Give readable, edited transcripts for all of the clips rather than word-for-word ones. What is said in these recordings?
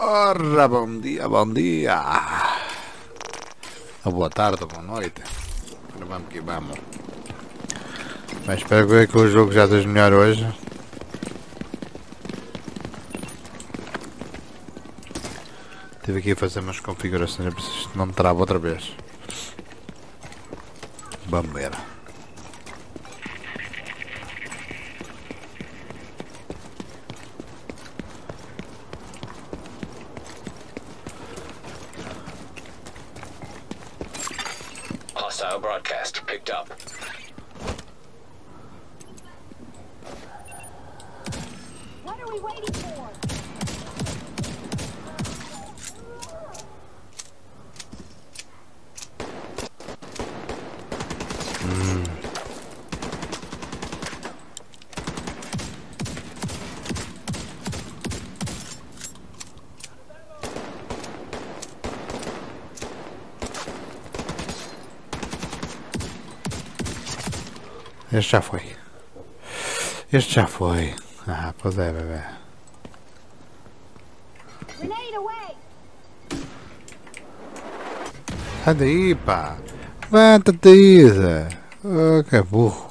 Ora, bom dia ou boa tarde ou boa noite. Agora vamos que vamos. Mas espero ver que o jogo já esteja melhor hoje. Estive aqui a fazer umas configurações, preciso não me trava outra vez. Vamos ver. Hostile broadcast picked up. What are we waiting for? Este já foi. Este já foi. Ah, pois é, bebê. Sai daí, pá. Levanta-te, Isa. Oh, que burro.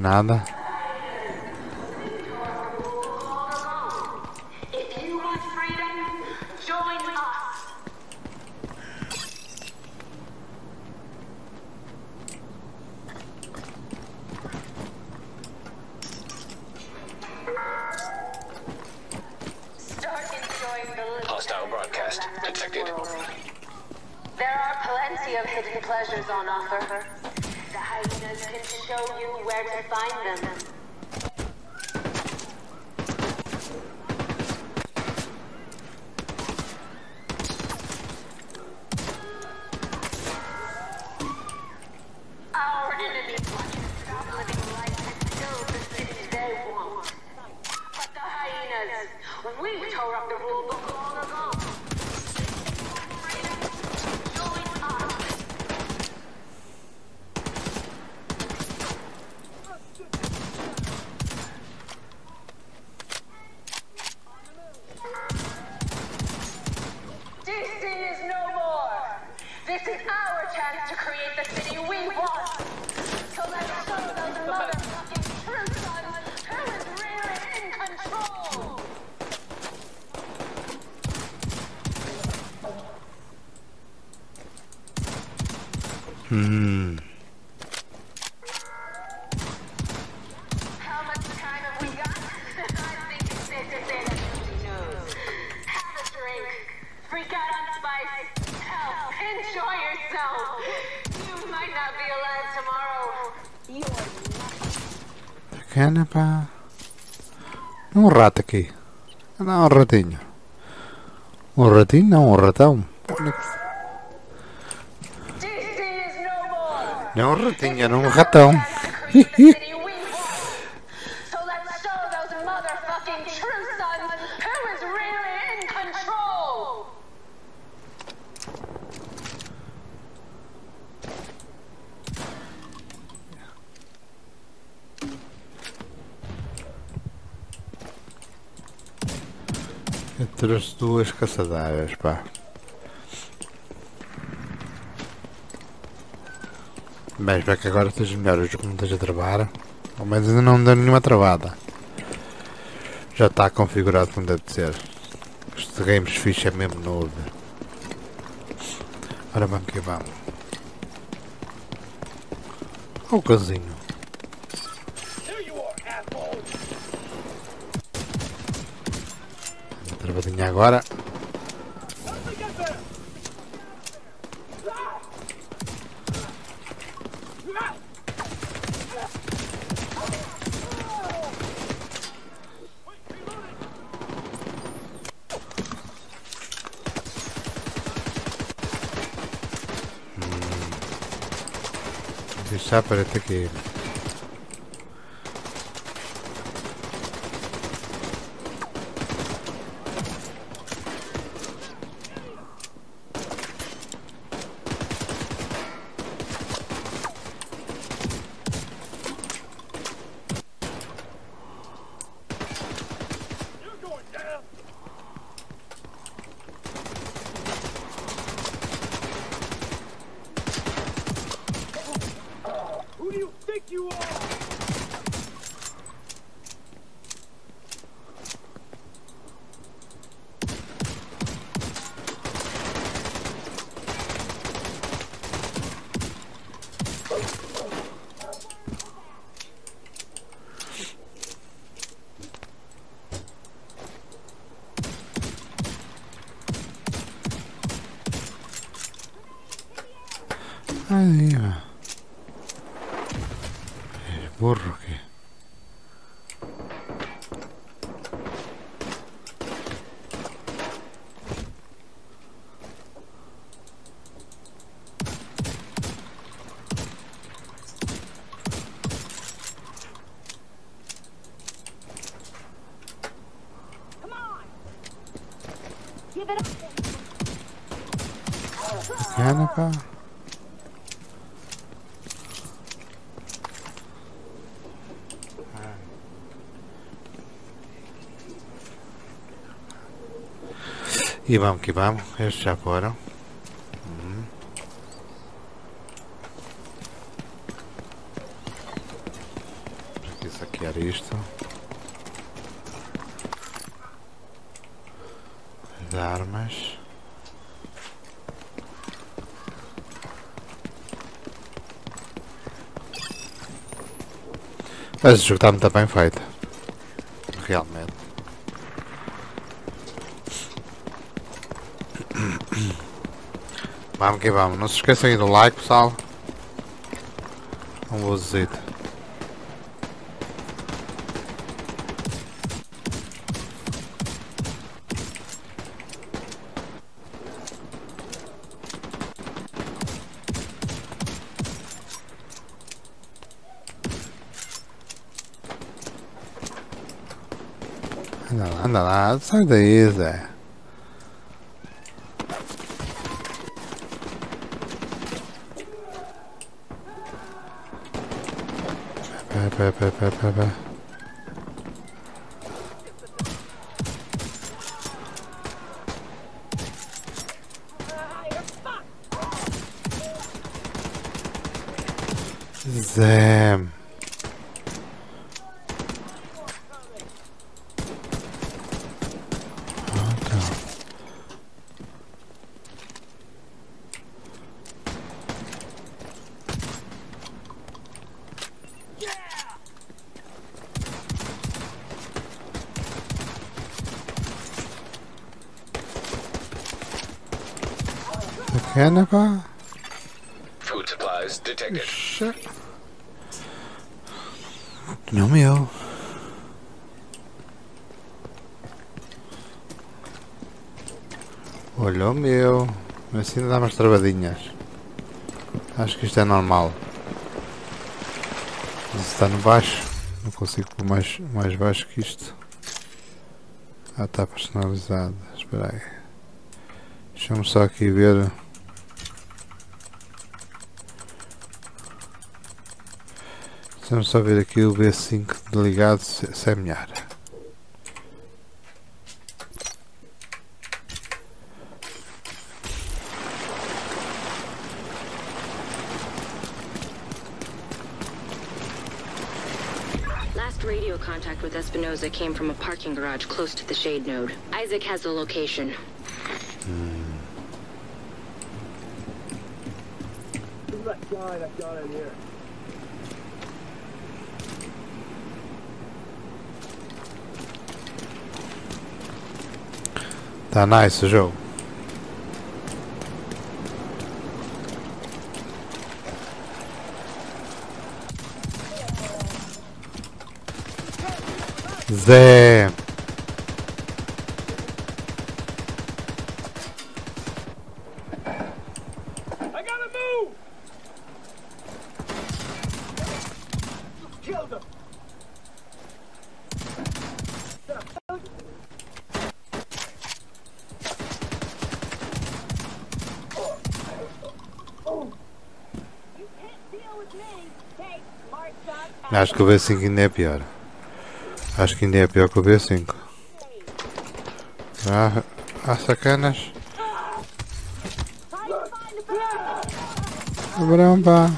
Nada. Hostile broadcast detected. There are plenty of hidden pleasures on offer. The hyenas can show you where to find them. Our enemies want to stop living life and build the city they want. But the hyenas, we tore up the rule book long ago. Un rato aqui. Não, um ratinho. Um ratinho não, um ratão. Não um ratinho, era um ratão. Trouxe duas caçadeiras, pá. Bem, espero que agora esteja melhor. O jogo não esteja a travar. Ao menos ainda não me deu nenhuma travada. Já está configurado como deve ser. Este games fixe é mesmo novo. Ora vamos que vamos. Olha o cãozinho. Travadinha agora. Deixar para ter que ir. Y vamos que vamos, ellos se acuerdan. Para que saquear esto. Las armas. Mas o jogo está muito bem feito. Realmente. Vamos que vamos, não se esqueçam aí do like, pessoal. Um vozito. Anda lá, sai daí, Zé. Pé. Zé. Food supplies detected. Shit. No meal. Olha o meu. Mas assim dá umas travadinhas. Acho que isto é normal. Mas está no baixo. Não consigo pôr mais baixo que isto. Ah, está personalizado. Espera aí. Deixa-me só aqui ver. Vamos só ver aqui o B5 ligado, se é melhor. Last radio contact with Espinosa came from a parking garage close to the shade node. Isaac has the location. Who's that guy in here? Tá nice o jogo. Zé. Acho que o B5 ainda é pior. Acho que ainda é pior que o B5. Ah, sacanas. Bramba.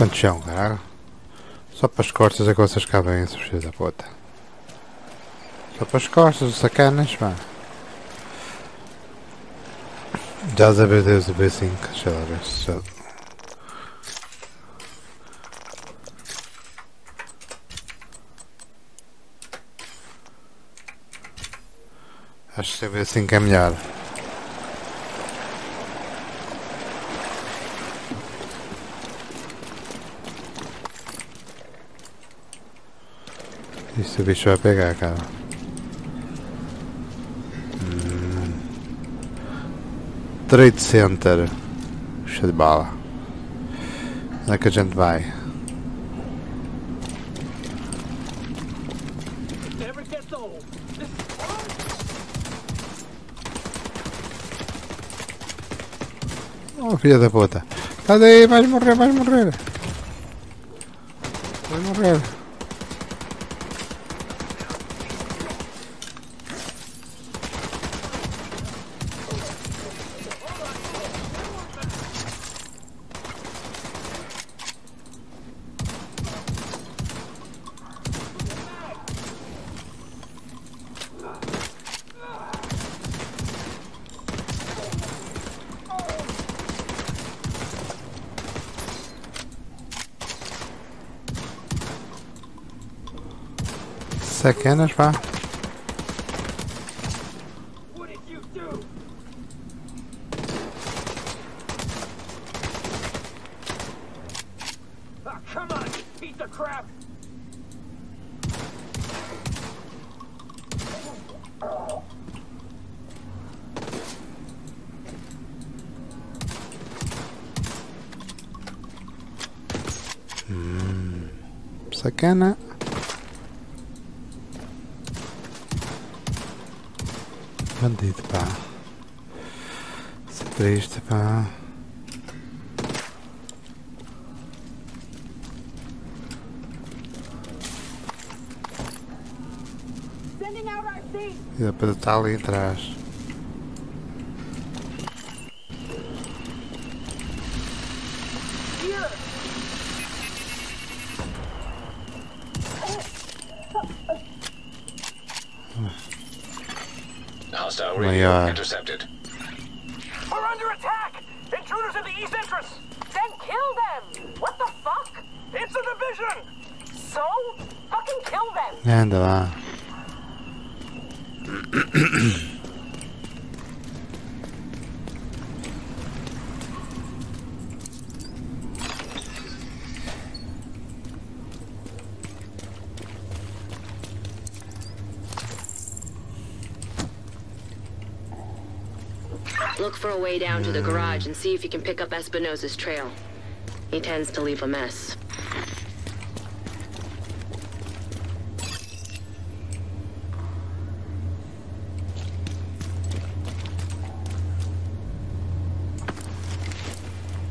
Quanto já é um caralho? Só para as costas é que vocês cabem esses filhos da puta. Só para as costas, os sacanas, mano. Já os abdeios do B5, deixa lá ver se já... Acho que B5 é melhor. Isso o bicho vai pegar, cara. Trade Center. Puxa de bala. Onde é que a gente vai? Oh, filha da puta. Tá daí, vais morrer, vais morrer. Vai morrer. Sacanas, pá. Sacana. Bandido, pá. Isso é triste, pá. E depois está ali atrás. Intercepted. We're under attack! Intruders in the east entrance! Then kill them! What the fuck? It's a division! So? Fucking kill them! And look for a way down to the garage and see if you can pick up Espinosa's trail. He tends to leave a mess.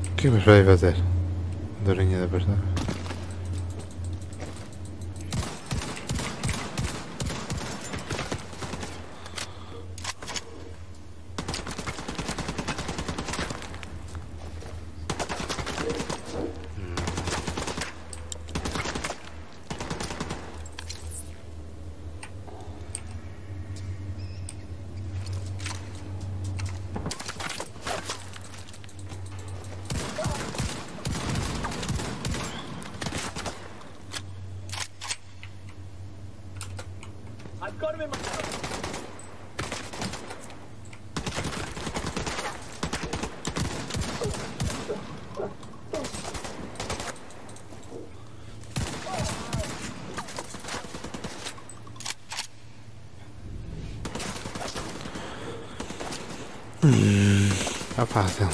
O que mais vai fazer? Dorinha da pessoa. Tá fácil.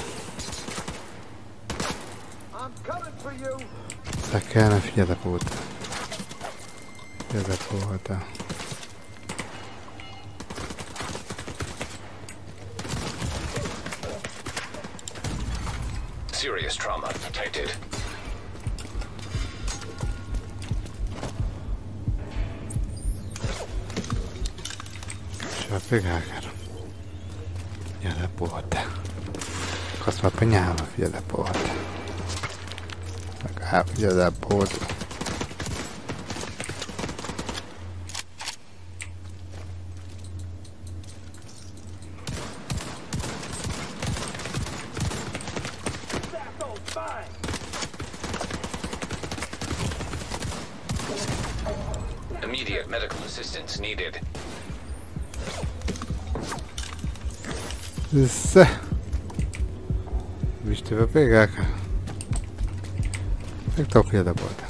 Sacana, filha da puta. Filha da puta. Serious trauma detected. Deixa eu pegar, cara. Filha da puta. Quase me apanhava, filha da puta. ya da por... Immediate medical assistance needed. Zé. O bicho teve a pegar, cara. Onde é que tá o filho da bota?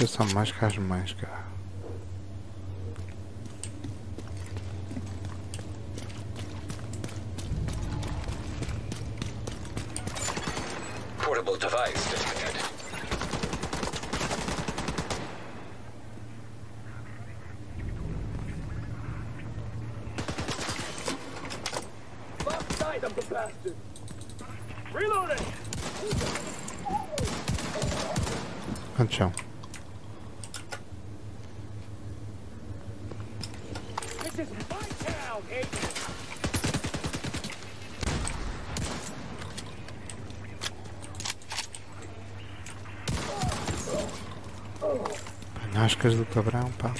Eu só máscaras mais, cara. Portable device disconnected. Panchão. Panascas do cabrão, pá.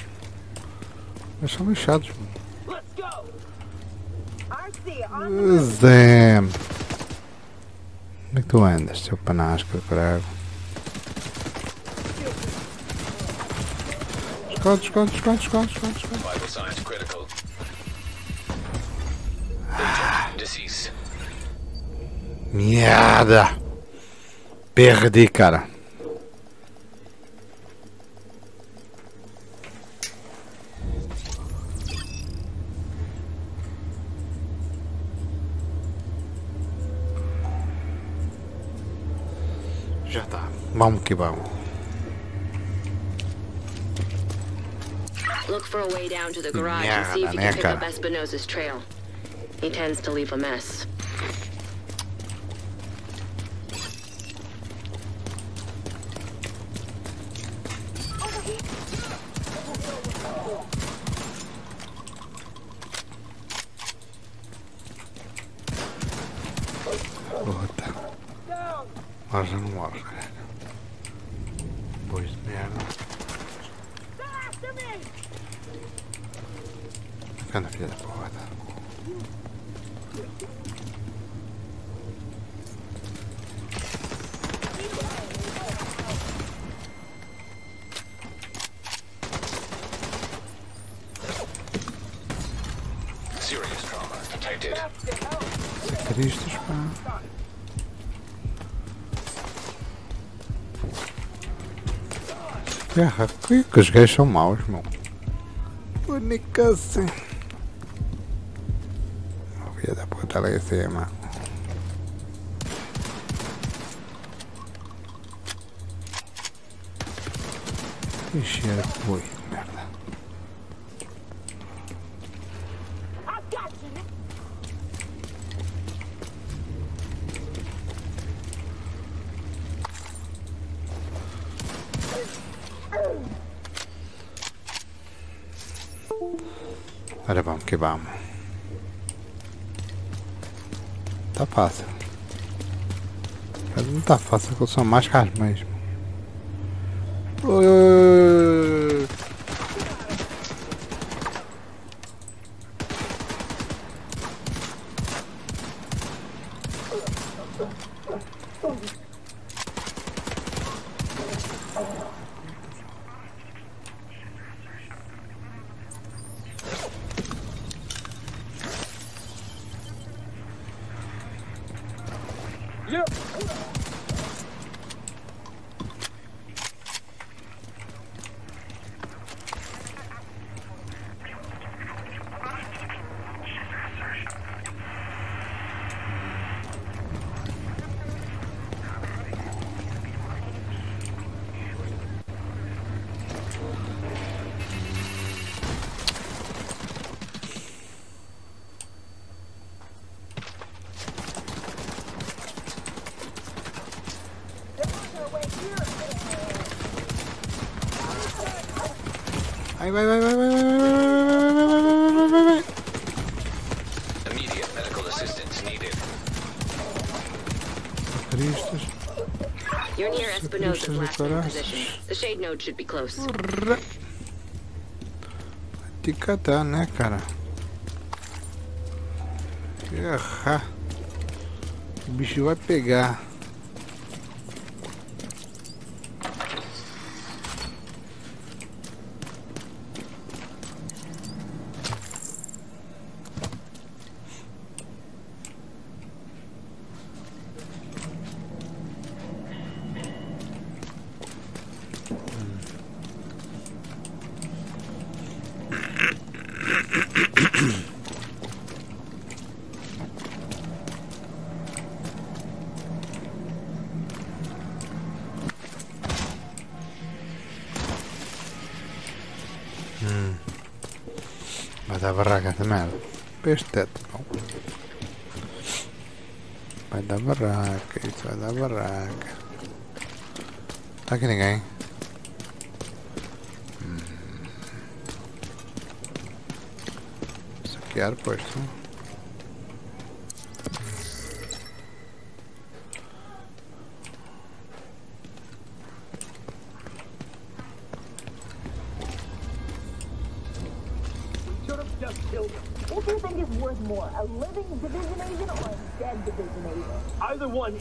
Eles são lixados, mano. Zé. Onde é que tu andas, seu panasca, caralho? Esconde. Merda! Perdi, cara. Já tá. Vamos que vamos. Look for a way down to the garage and see if you can pick up Espinosa's trail. He tends to leave a mess. Serious trauma detected. Tristes, pá. Terra, que os gays são maus, meu. Única-se. Filha da puta, lá esse é, mano. Que cheiro foi, merda. Olha, vamos que vamos. Tá fácil. Mas não tá fácil, que eu sou mais caro mesmo. Immediate medical assistance needed. You're near Espinosa's last position. The shade node should be close. Etiqueta, né, cara? Errar. O bicho vai pegar. Barracas de merda. Peste. Vai dar barraca. Isso vai dar barraca. Tá aqui ninguém. Saquear posto.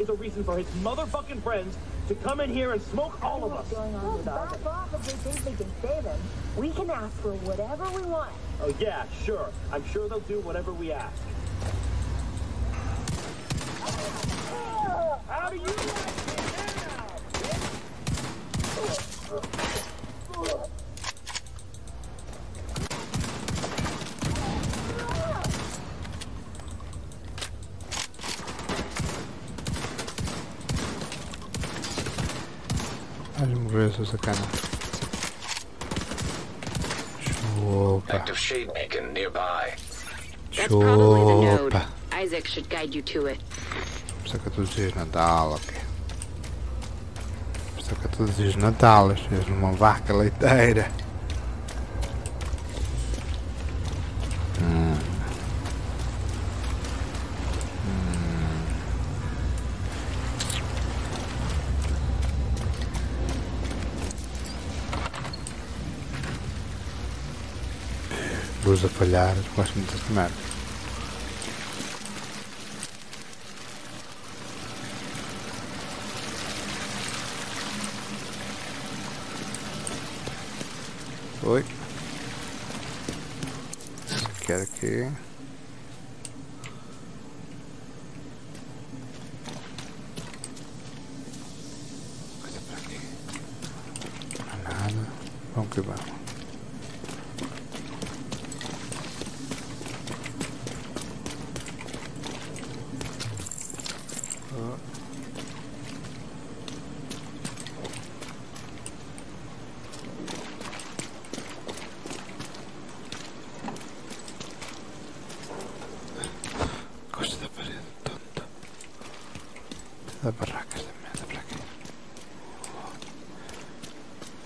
Is a reason for his motherfucking friends to come in here and smoke all of us. Well, back off if they think they can save him. We can ask for whatever we want. Oh yeah, sure. I'm sure they'll do whatever we ask. How do you like it now? Active shade beacon nearby. That's probably the node. Isaac should guide you to it. Precisa que tu dizias na Dallas. Precisa que tu dizias na Dallas. És uma vaca leiteira. Luz a falhar, gosto muito de merda. Oi. Quero aqui. Coisa para aqui. Não há nada. Vamos que vamos.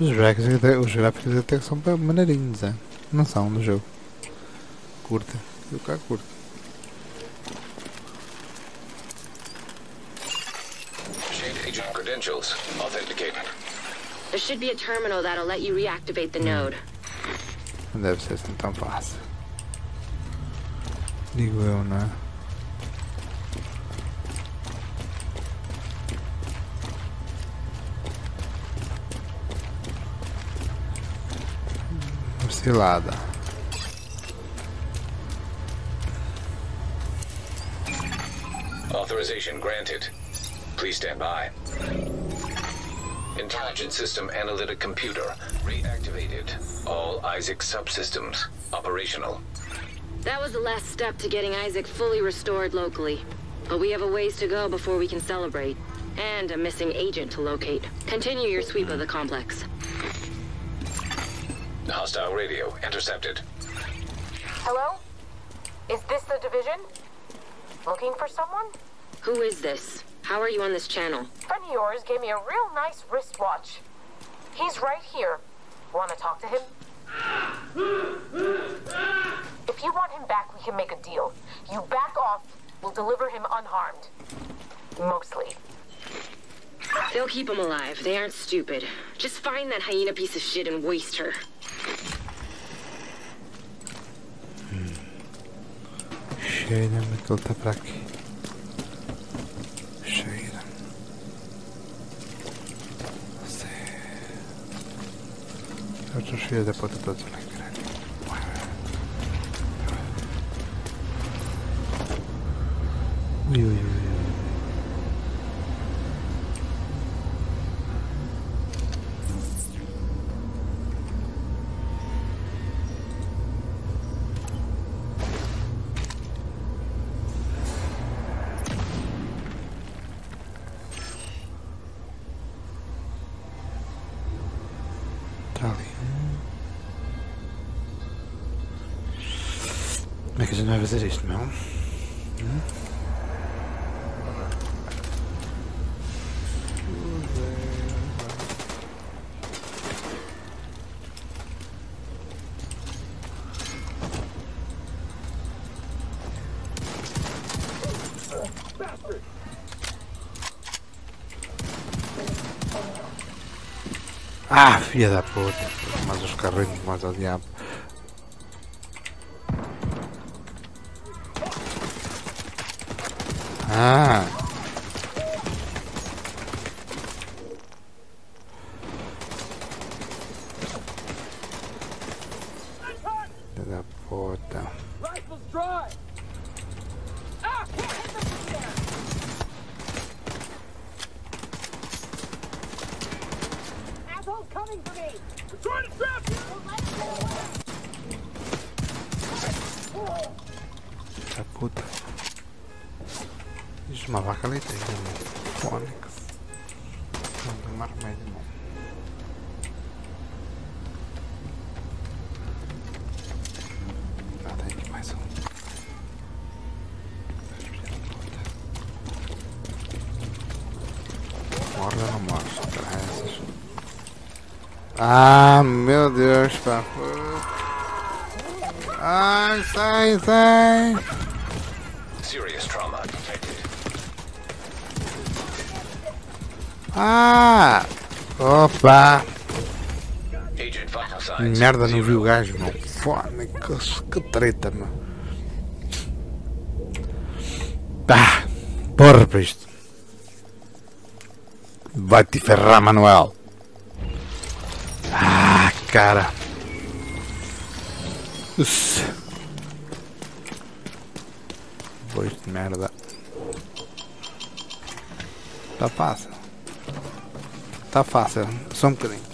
Os gráficos até que são maneirinhos, é? Não são do jogo. Curta, eu cá curto. Shade agent credentials authenticated. There should be a terminal that'll let you reactivate the node. Não deve ser assim tão fácil. Digo eu, não é? Cilada. Authorization granted. Please stand by. Intelligent system analytic computer reactivated. All Isaac subsystems operational. That was the last step to getting Isaac fully restored locally. But we have a ways to go before we can celebrate. And a missing agent to locate. Continue your sweep of the complex. Hostile radio intercepted. Hello? Is this the division? Looking for someone? Who is this? How are you on this channel? Friend of yours gave me a real nice wristwatch. He's right here. Want to talk to him? If you want him back, we can make a deal. You back off, we'll deliver him unharmed. Mostly. They'll keep him alive. They aren't stupid. Just find that hyena piece of shit and waste her. Şeyden metal toprak. Şeyden. Otro şeyde de patlatacak. Uy, uy, uy. Está bien. Me quedé una vez de esto, ¿no? Ah, filha da puta, mas os carrinhos mais ao diabo. Ah! Filha da puta. Essa puta. Isso, uma vaca leiteira, mano. Fônix. Não tem uma armédia, mano. Ah, tem aqui mais um. Morre ou não morre? Só pra essas. Ah, meu Deus, tá. Ay, sai, sai. Serious trauma detected. Ah! Opa! Merda, não vi o gajo, meu. Foda-me, que treta, meu. Pá! Porra para isto. Vai-te ferrar, Manuel. Ah, cara. Voy de mierda. Está fácil. Está fácil. Só bocadinho.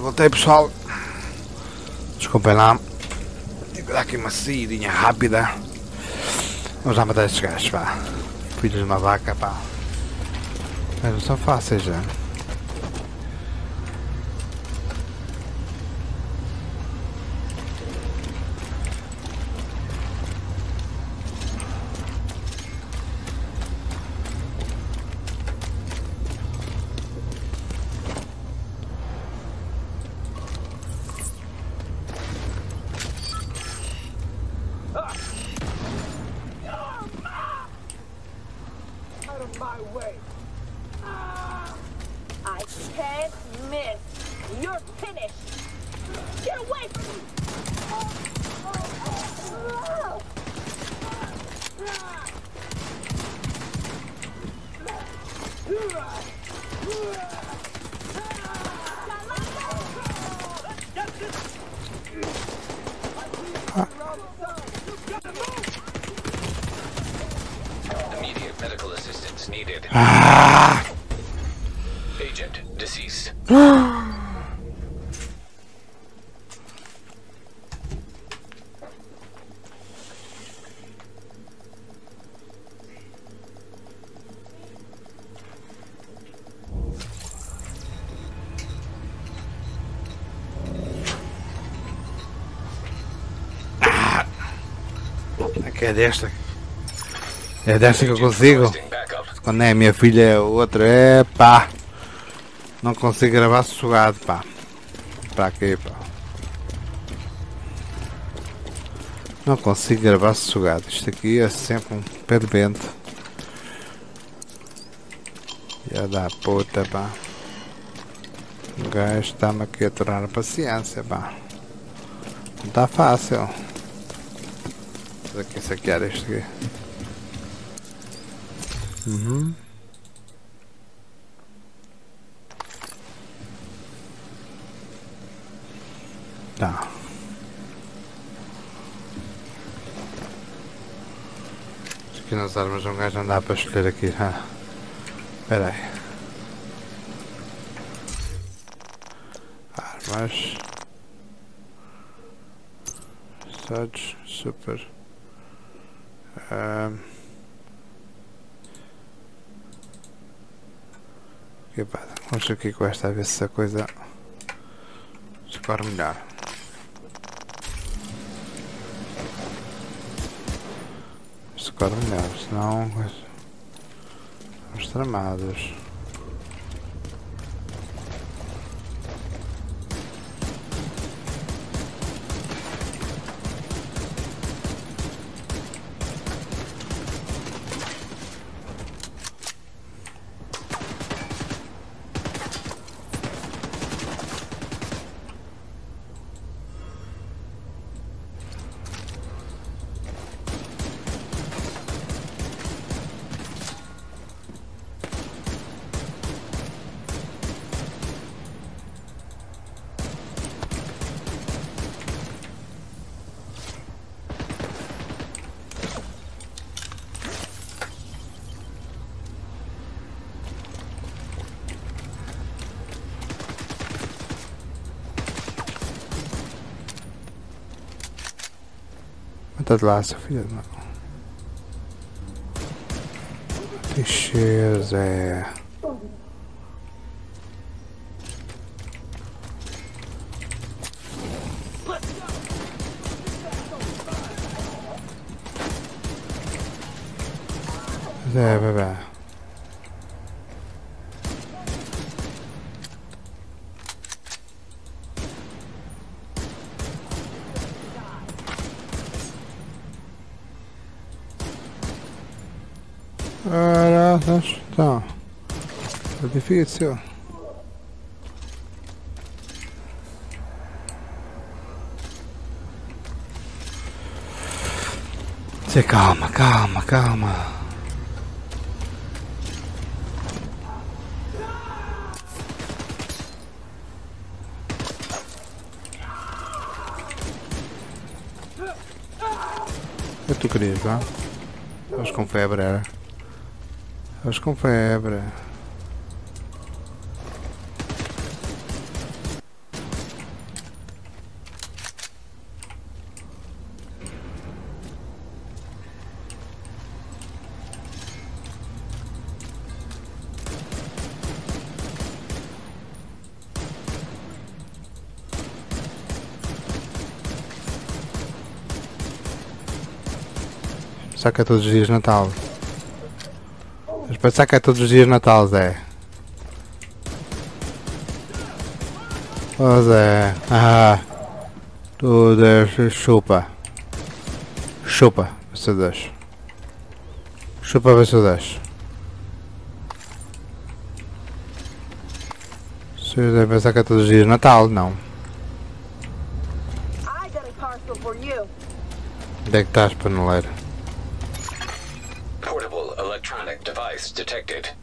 Voltei pessoal, desculpem lá, tenho que dar aqui uma saídinha rápida, vamos lá matar estes gajos, pá, filhos de uma vaca, pá, mas não são fáceis já. Immediate medical assistance needed. Agent. É desta que eu consigo. Quando é minha filha é outra. É pá. Não consigo gravar sossegado, pá. Para quê, pá? Não consigo gravar sossegado. Isto aqui é sempre um pé de vento. Já dá puta, pá. O gajo está-me aqui a tornar a paciência, pá. Não está fácil. Vamos aqui saquear este aqui. Uhum. Tá. Acho que nas armas um gajo não dá para escolher aqui. Ah. Espera aí. Armas. Sage. Super. Que pá, vamos aqui com esta a ver se a coisa escorre melhor. Escorre melhor, senão estamos tramados. De lá, Sofia, não. Lixeiros, é. É, bebê. Então, é difícil. Se calma, calma, calma. Eu tu querias, vá? Mas com febre era. Acho que com febre. Só que é todos os dias Natal. Pensar que é todos os dias Natal, Zé. Oh, Zé. Ah, tu deixas. Chupa. Chupa, vê se eu deixo. Chupa, vê se eu deixo. Se eu devem pensar que é todos os dias Natal, não. Onde é que estás, paneleiro? Detected.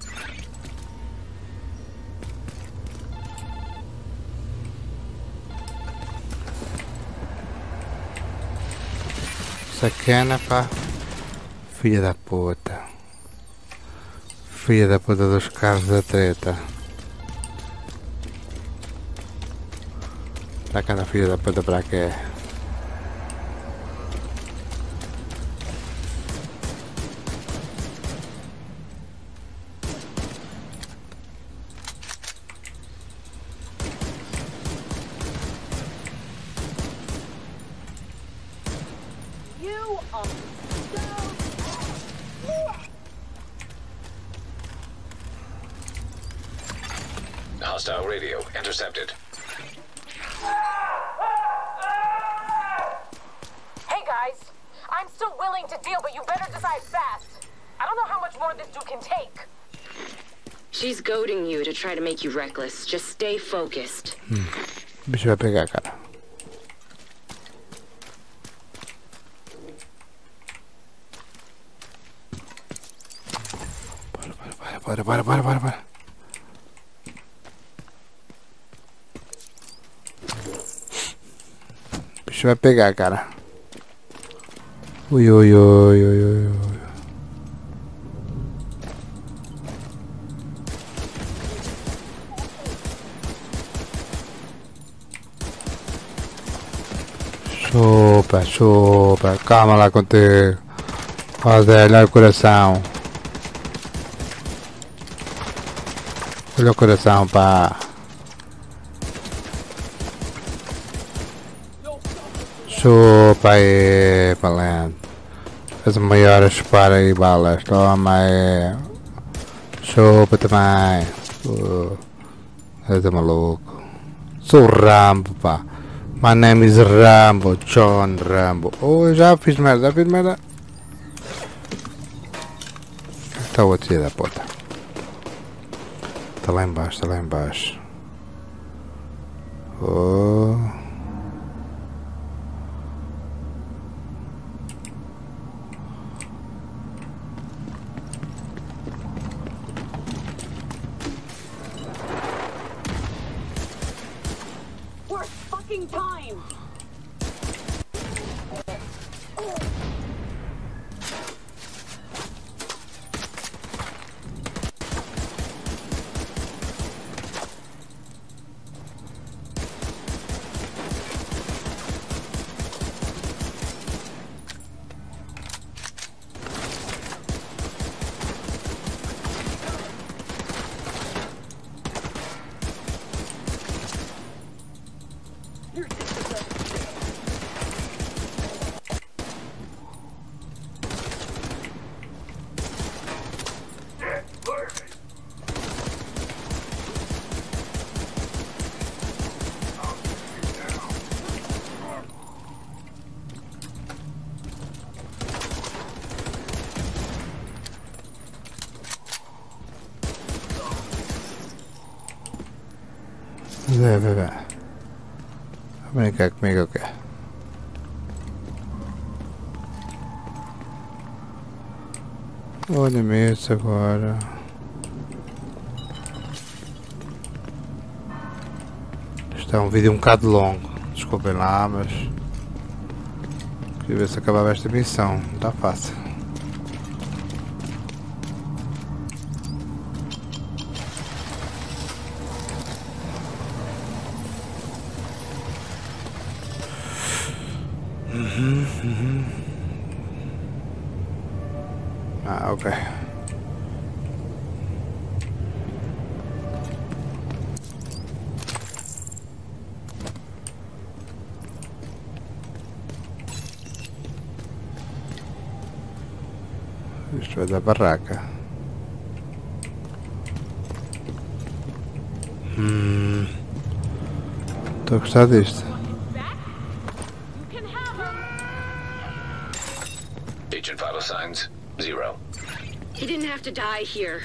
Sacana, pá. Filha da puta. Filha da puta dos carros da treta. Está cada filo de puerta para que... you reckless. Just stay focused. Se va a pegar, cara. Para. Se va a pegar, cara. Uy. Chupa, calma lá contigo. Olha o coração. Olha o coração, pá. Chupa aí, valente. Faz o maior a chupar aí balas. Toma aí. Chupa também. Tá maluco. Sou Rambo, pá. My name is Rambo, John Rambo. Oh, já fiz merda. Está o outro da porta. Está lá embaixo. Oh. Comigo, que olha mesmo agora. Isto é um vídeo um bocado longo, desculpem lá, mas queria ver se acabava esta missão, não está fácil. Isto é da barraca. Estou a gostar disto. Agent vital signs, 0. He didn't have to die here.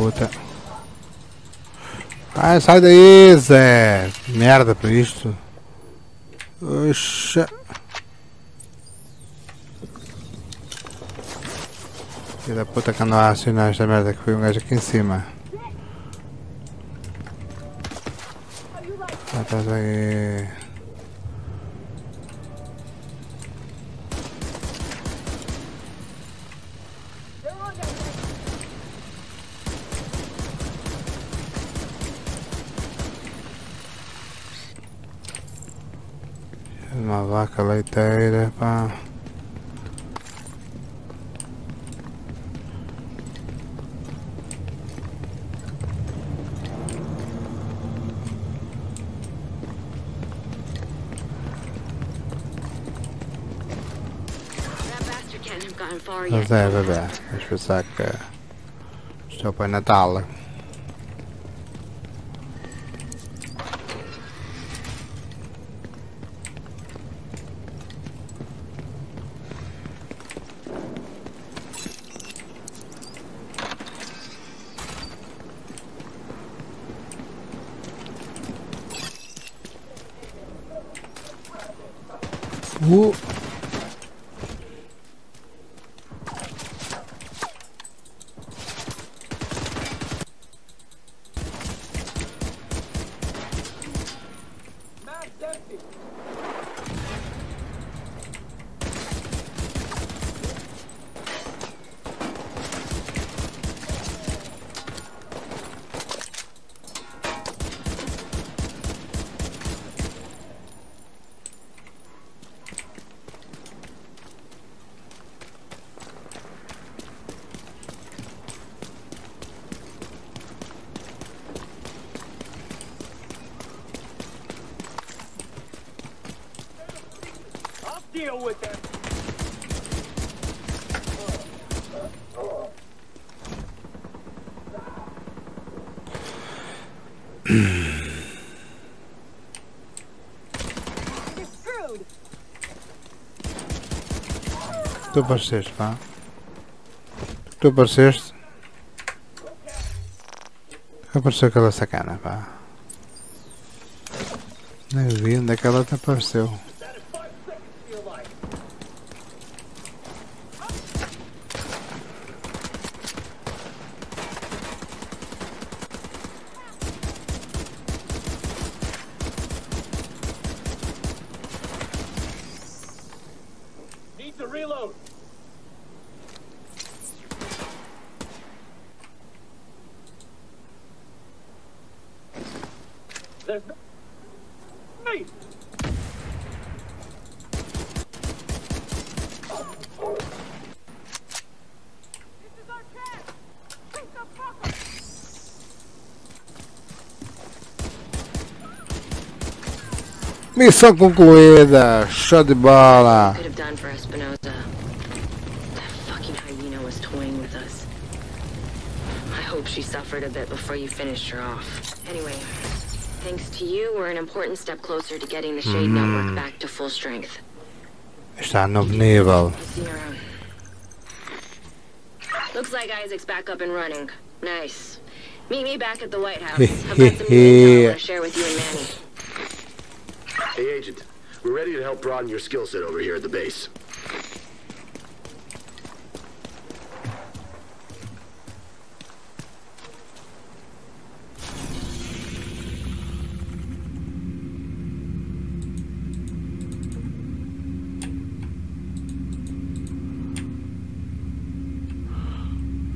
puta. Ai, sai daí, Zé. Merda pra isto. Oxa. Filha da puta que não há sinais da merda que foi um gajo aqui em cima. Ah, tá aí. Uma vaca leiteira, pá. Mas é, bebê. Vamos pensar que isto é o Pai Natal. Tu apareceste, pá. Tu apareceste. Apareceu aquela sacana, pá. Nem vi onde é que ela te apareceu. Missão concluída, show de bola. Suffered a bit before you finished her off. Anyway, thanks to you, we're an important step closer to getting the Shade Network back to full strength. Está no nível. Looks like Isaac's back up and running. Nice. Meet me back at the White House. I've got some news I want to share with you and Manny. Hey, Agent. We're ready to help broaden your skill set over here at the base.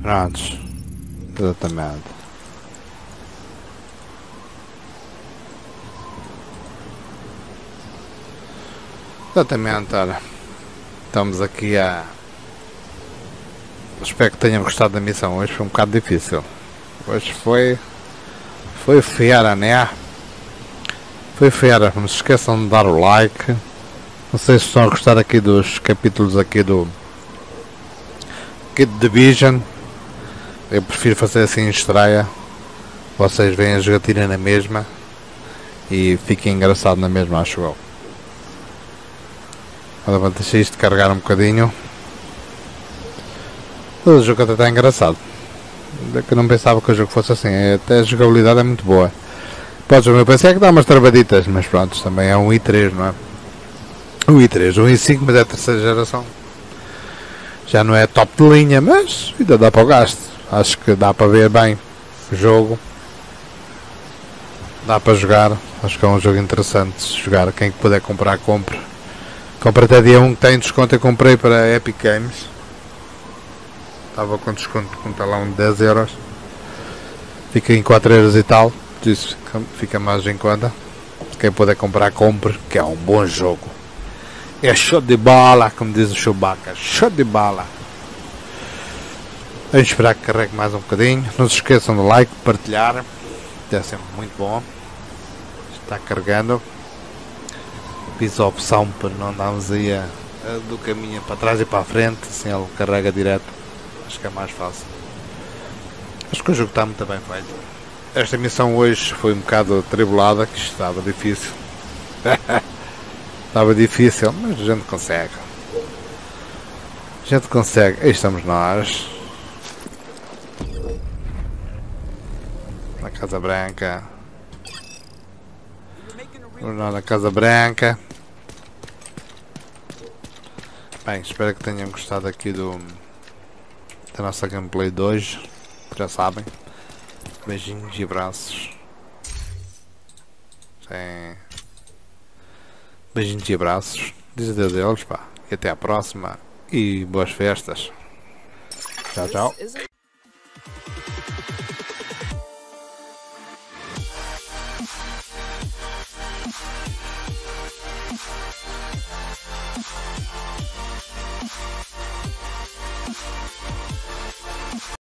Prontos, exatamente. Exatamente, olha. Estamos aqui a... Espero que tenham gostado da missão. Hoje foi um bocado difícil. Hoje foi... Foi fiera, né? Foi fiera. Não se esqueçam de dar o like. Não sei se estão a gostar aqui dos capítulos aqui do... Aqui do Division. Eu prefiro fazer assim em estreia. Vocês veem a jogatina na mesma e fica engraçado na mesma, acho eu. Agora vou deixar isto carregar um bocadinho. O jogo até está engraçado. que eu não pensava que o jogo fosse assim. Até a jogabilidade é muito boa. Podes ver, eu pensei que dá umas travaditas, mas pronto, também é um i3, não é? Um i3, um i5, mas é a terceira geração. Já não é top de linha, mas ainda dá para o gasto. Acho que dá para ver bem o jogo. Dá para jogar. Acho que é um jogo interessante de jogar. Quem puder comprar, compre. Compre até dia 1 que tem desconto. Eu comprei para a Epic Games. Estava com desconto com um talão de 10 euros. Fica em 4 euros e tal. Isso fica mais em conta. Quem puder comprar, compre. Que é um bom jogo. É show de bola, como diz o Chubaca. Show de bola. Vamos esperar que carregue mais um bocadinho. Não se esqueçam do like, partilhar. É sempre muito bom. Está carregando. Fiz a opção para não andarmos aí do caminho para trás e para a frente. Assim ele carrega direto. Acho que é mais fácil. Acho que o jogo está muito bem feito. Esta missão hoje foi um bocado atribulada, que estava difícil. Estava difícil, mas a gente consegue. A gente consegue. Aí estamos nós. Na Casa Branca. Na Casa Branca. Bem, espero que tenham gostado aqui da nossa gameplay de hoje. Já sabem. Beijinhos e abraços. Sim. Beijinhos e abraços, diz adeus a eles, pá, e até à próxima, e boas festas, tchau, tchau.